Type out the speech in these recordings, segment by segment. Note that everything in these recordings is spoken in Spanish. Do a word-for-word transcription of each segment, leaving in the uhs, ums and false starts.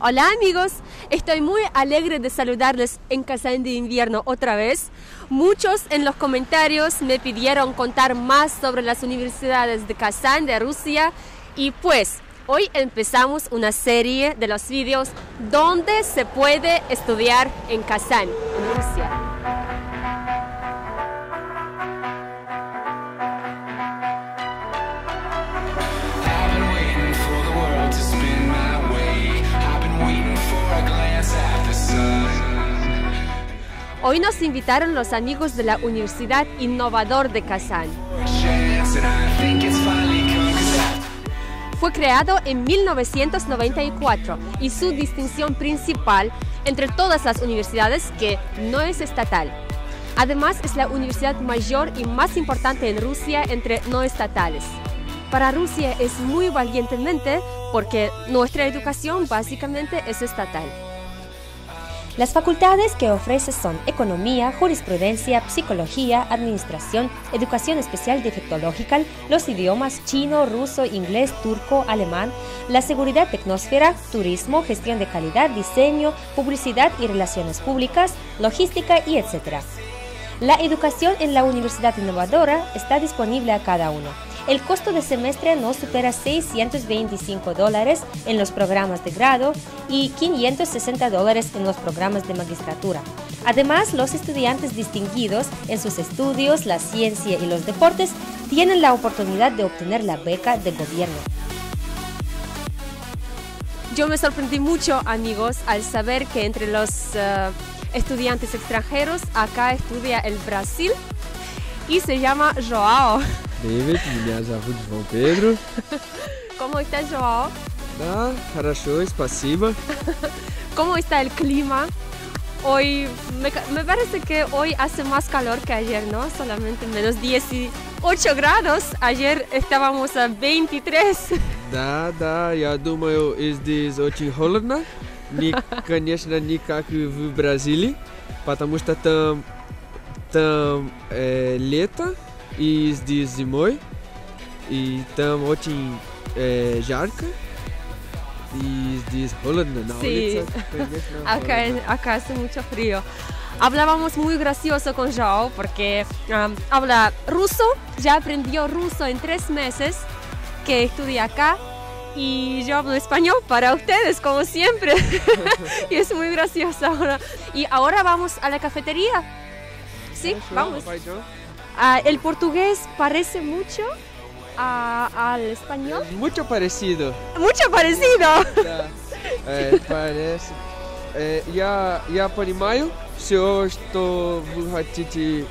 Hola amigos, estoy muy alegre de saludarles en Kazán de Invierno otra vez. Muchos en los comentarios me pidieron contar más sobre las universidades de Kazán, de Rusia, y pues hoy empezamos una serie de los vídeos donde se puede estudiar en Kazán, en Rusia. Hoy nos invitaron los amigos de la Universidad Innovadora de Kazán. Fue creado en mil novecientos noventa y cuatro y su distinción principal entre todas las universidades que no es estatal. Además es la universidad mayor y más importante en Rusia entre no estatales. Para Rusia es muy valientemente porque nuestra educación básicamente es estatal. Las facultades que ofrece son Economía, Jurisprudencia, Psicología, Administración, Educación Especial Defectológica, los idiomas chino, ruso, inglés, turco, alemán, la Seguridad Tecnósfera, Turismo, Gestión de Calidad, Diseño, Publicidad y Relaciones Públicas, Logística y etcétera. La educación en la Universidad Innovadora está disponible a cada uno. El costo de semestre no supera seiscientos veinticinco dólares en los programas de grado y quinientos sesenta dólares en los programas de magistratura. Además, los estudiantes distinguidos en sus estudios, la ciencia y los deportes tienen la oportunidad de obtener la beca del gobierno. Yo me sorprendí mucho, amigos, al saber que entre los uh, estudiantes extranjeros acá estudia el Brasil y se llama João. David, меня зовут João Pedro. ¿Cómo está, João? Ah, хорошо, спасибо. ¿Cómo está el clima? Hoy me, me parece que hoy hace más calor que ayer, ¿no? Solamente menos dieciocho grados. Ayer estábamos a veintitrés. Да, да, я думаю, здесь очень холодно. Ni, конечно, не как в Бразилии, потому что там, там э, лето. Y здесь зимой, y там очень э, жарко, y здесь холодно на sí. улице. Конечно, acá, холодно. Acá hace mucho frío. Hablábamos muy gracioso con João porque um, habla ruso, ya aprendió ruso en tres meses que estudia acá, y yo hablo español para ustedes como siempre. Y es muy gracioso ahora. Y ahora vamos a la cafetería. Sí, vamos. Ah, el portugués parece mucho a, al español. Mucho parecido. Mucho parecido. Да. Eh, parece. Eh, я, я понимаю все, что вы хотите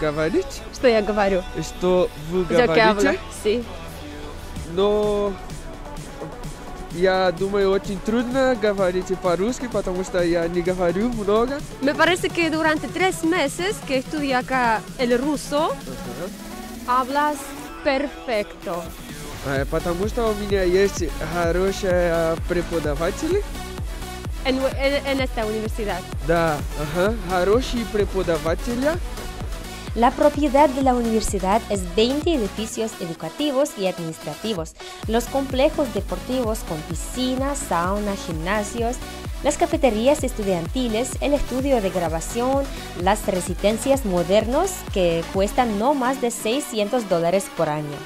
говорить. Что я говорю? Что вы говорите. Sí. Но я думаю, очень трудно говорить по-русски, потому что я не говорю много. Me parece que durante tres meses que estudié acá el ruso, uh-huh. hablas perfecto. Eh, потому что у меня есть хорошие преподаватели. En, en, en esta universidad. Да, uh-huh. хорошие преподаватели. La propiedad de la universidad es veinte edificios educativos y administrativos, los complejos deportivos con piscina, sauna, gimnasios, las cafeterías estudiantiles, el estudio de grabación, las residencias modernas que cuestan no más de seiscientos dólares por año.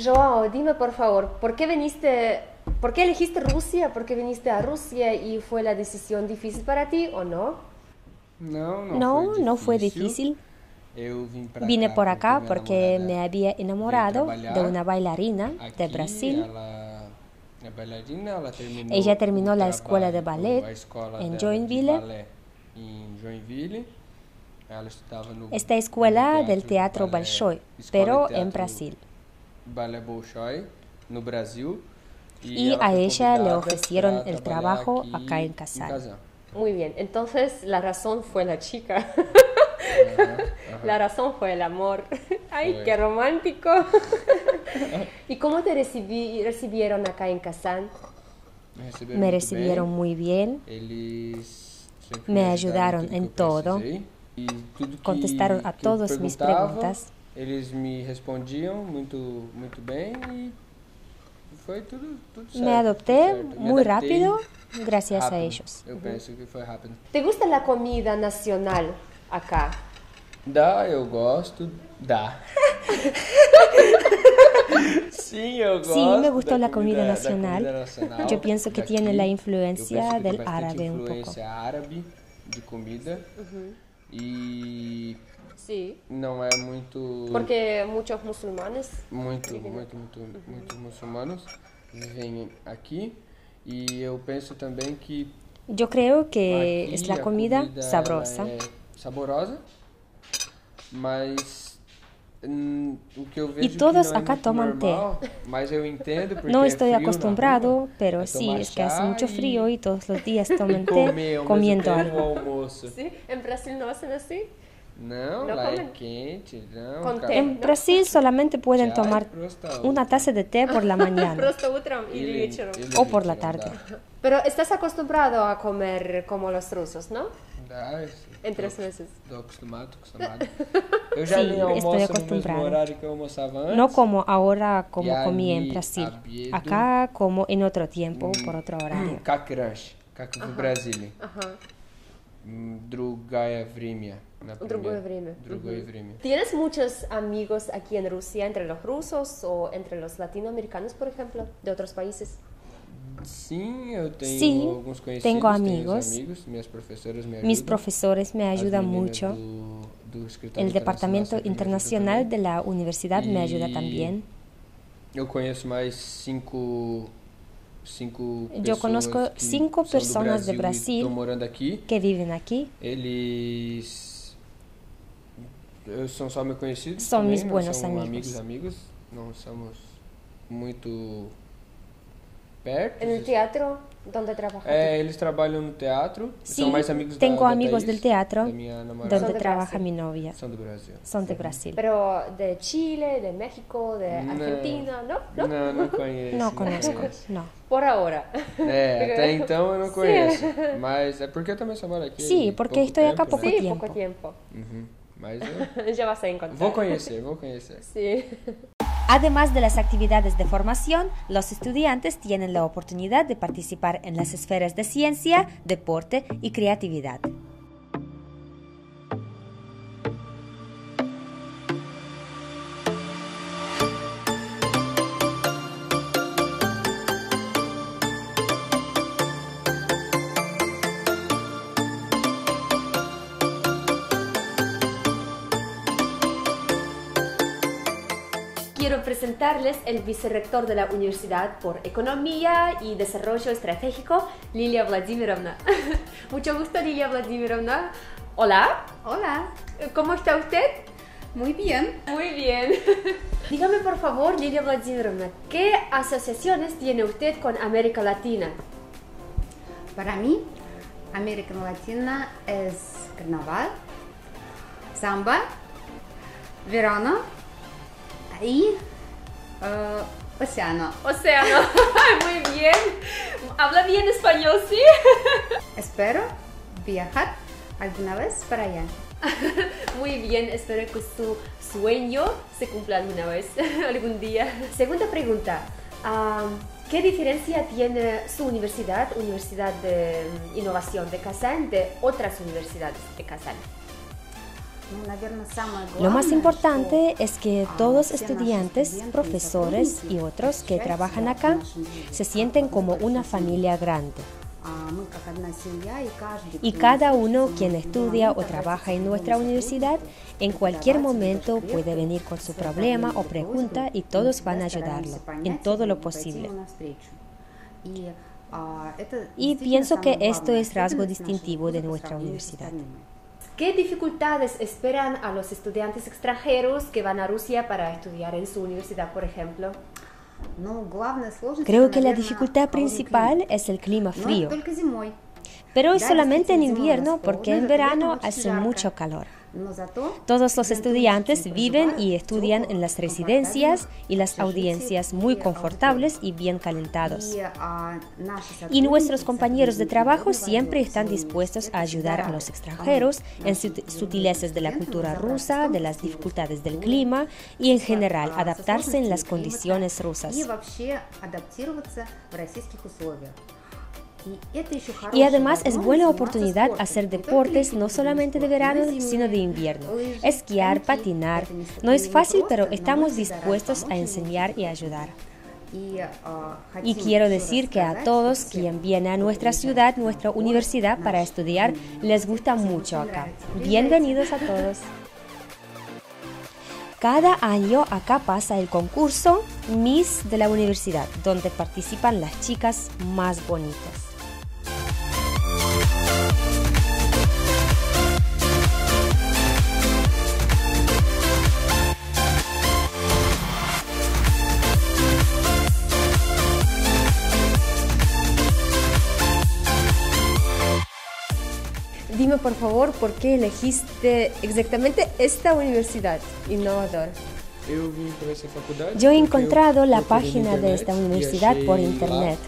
João, dime por favor, ¿por qué viniste, por qué elegiste Rusia? ¿Por qué viniste a Rusia y fue la decisión difícil para ti o no? No, no, no, fue, no fue difícil. Vine por acá porque me había enamorado de una bailarina de Brasil. Ella terminó la escuela de ballet en Joinville. Esta escuela del Teatro Bolshoi, pero en Brasil. Bolshoi, no Brasil, y, y a ella le ofrecieron el trabajo acá en Kazán. Muy bien, entonces la razón fue la chica. Ajá, ajá. La razón fue el amor. ¡Ay, sí. Qué romántico! ¿Y cómo te recibí, recibieron acá en Kazán? Me recibieron, Me recibieron muy bien. Ellos Me ayudaron en todo, contestaron a todas mis preguntas. Ellos me respondían muy bien y fue todo certo. Me adopté muy rápido gracias a ellos. Yo pienso que fue rápido. ¿Te gusta la comida nacional acá? Da, yo gosto, da. Sí, me gustó la comida nacional. Yo pienso que tiene la influencia del árabe un poco. Árabe de comida. Y sí. No es muy... Porque muchos musulmanes. Muchos, muchos, muchos musulmanes viven aquí. Y yo pienso también que... Yo creo que es la comida sabrosa. Saborosa. Mas... Y todos acá toman té. No estoy acostumbrado, pero sí, es que hace mucho frío y todos los días toman té comiendo algo. ¿Sí? ¿En Brasil no hacen así? No, no comen. En Brasil solamente pueden tomar una taza de té por la mañana o por la tarde. Pero estás acostumbrado a comer como los rusos, ¿no? En tres meses. Sí, estoy acostumbrado. No como ahora, como comí en Brasil. Acá como en otro tiempo, por otro horario. Cacrunch, cacrunch Brasil. Другая время. Другое время. Другое время. ¿Tienes muchos amigos aquí en Rusia, entre los rusos o entre los latinoamericanos, por ejemplo, de otros países? Sí, yo tengo sí, algunos conocidos, tengo amigos. Tengo amigos. Mis profesores me ayudan, Mis profesores me ayudan mucho. Do, do El Departamento Internacional, internacional de la Universidad y me ayuda también. Yo conozco más cinco, cinco yo conozco cinco personas de Brasil, de Brasil aquí, que viven aquí. Ellos son solo mis conocidos. Son también, mis buenos son amigos. amigos, amigos. No somos muy... ¿En el teatro? ¿Dónde trabajan? Eh, ellos trabajan en el teatro. Sí, son más amigos tengo da, amigos da Thaís, del teatro, donde trabaja mi novia. Son de Brasil. Son de Brasil. Pero de Chile, de México, de Argentina, ¿no? No, no, no conozco. No conozco, no. Por ahora. Eh, hasta entonces no conozco. Sí. ¿Por qué también trabajo aquí? Sí, porque estoy tiempo, acá poco ¿no? tiempo. Sí, poco tiempo. Uh-huh. Yo... ya vas a encontrar. Voy a conocer, voy a conocer. Sí. Además de las actividades de formación, los estudiantes tienen la oportunidad de participar en las esferas de ciencia, deporte y creatividad. Quiero presentarles el vicerrector de la Universidad por Economía y Desarrollo Estratégico, Lilia Vladimirovna. Mucho gusto, Lilia Vladimirovna. Hola. Hola. ¿Cómo está usted? Muy bien. Muy bien. Dígame, por favor, Lilia Vladimirovna, ¿qué asociaciones tiene usted con América Latina? Para mí, América Latina es carnaval, samba, verano, y uh, océano. Océano, muy bien. Habla bien español, ¿sí? Espero viajar alguna vez para allá. Muy bien, espero que su sueño se cumpla alguna vez, algún día. Segunda pregunta. Uh, ¿Qué diferencia tiene su universidad, Universidad de Innovación de Kazán, de otras universidades de Kazán? Lo más importante es que todos estudiantes, profesores y otros que trabajan acá se sienten como una familia grande. Y cada uno quien estudia o trabaja en nuestra universidad, en cualquier momento puede venir con su problema o pregunta y todos van a ayudarlo en todo lo posible. Y pienso que esto es rasgo distintivo de nuestra universidad. ¿Qué dificultades esperan a los estudiantes extranjeros que van a Rusia para estudiar en su universidad, por ejemplo? Creo que la dificultad principal es el clima frío, pero es solamente en invierno porque en verano hace mucho calor. Todos los estudiantes viven y estudian en las residencias y las audiencias muy confortables y bien calentados. Y nuestros compañeros de trabajo siempre están dispuestos a ayudar a los extranjeros en sutilezas de la cultura rusa, de las dificultades del clima y en general adaptarse en las condiciones rusas. Y además es buena oportunidad hacer deportes no solamente de verano, sino de invierno. Esquiar, patinar. No es fácil, pero estamos dispuestos a enseñar y ayudar. Y quiero decir que a todos quien viene a nuestra ciudad, nuestra universidad para estudiar, les gusta mucho acá. Bienvenidos a todos. Cada año acá pasa el concurso Miss de la Universidad, donde participan las chicas más bonitas. Dime, por favor, ¿por qué elegiste exactamente esta universidad innovadora? Yo he encontrado la página de esta universidad por internet.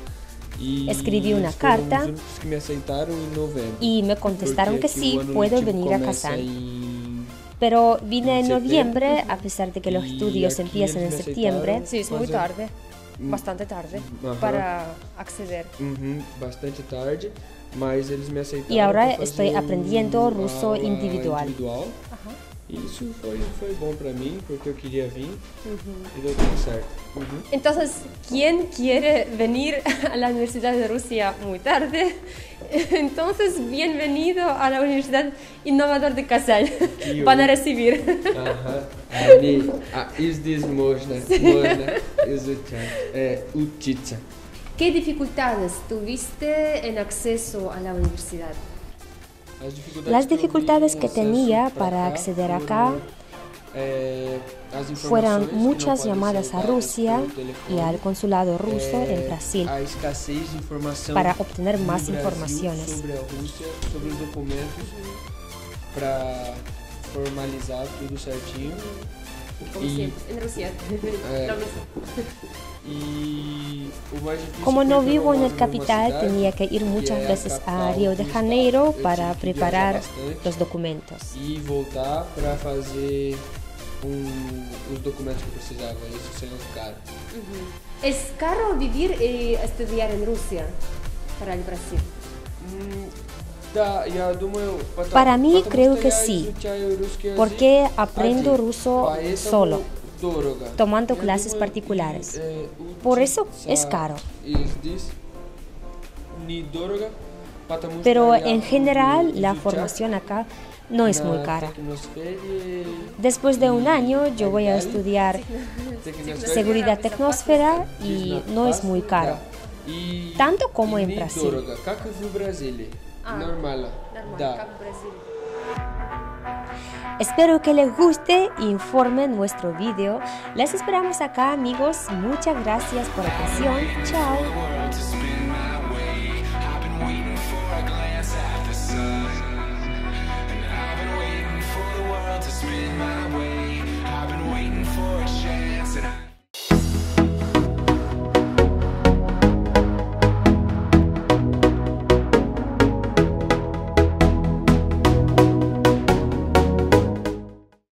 Escribí una carta y me contestaron que sí, puedo venir a Kazán. Pero vine en noviembre, a pesar de que los estudios empiezan en septiembre. Sí, es muy tarde, bastante tarde para acceder. Bastante tarde. Y ahora estoy aprendiendo ruso individual. Eso fue bueno para mí porque yo quería venir y lo pensé. Entonces, ¿quién quiere venir a la Universidad de Rusia muy tarde? Entonces, bienvenido a la Universidad Innovadora de Kazán. Van a recibir. Ajá. ¿Qué dificultades tuviste en acceso a la universidad? Las dificultades que tenía para acceder acá fueron muchas llamadas a Rusia y al consulado ruso en Brasil para obtener más informaciones. Y, en Rusia. Eh, como no vivo en el capital, tenía que ir muchas veces a Río de Janeiro para preparar los documentos. Y voltar para hacer los documentos que precisaba. Eso sería caro. ¿Es caro vivir y estudiar en Rusia para el Brasil? Para mí creo que sí, porque aprendo ruso solo, tomando clases particulares. Por eso es caro. Pero en general la formación acá no es muy cara. Después de un año yo voy a estudiar Seguridad Tecnósfera y no es muy caro, tanto como en Brasil. Ah, normal, normal da. Espero que les guste e informe nuestro video. Les esperamos acá, amigos. Muchas gracias por la atención. Chao.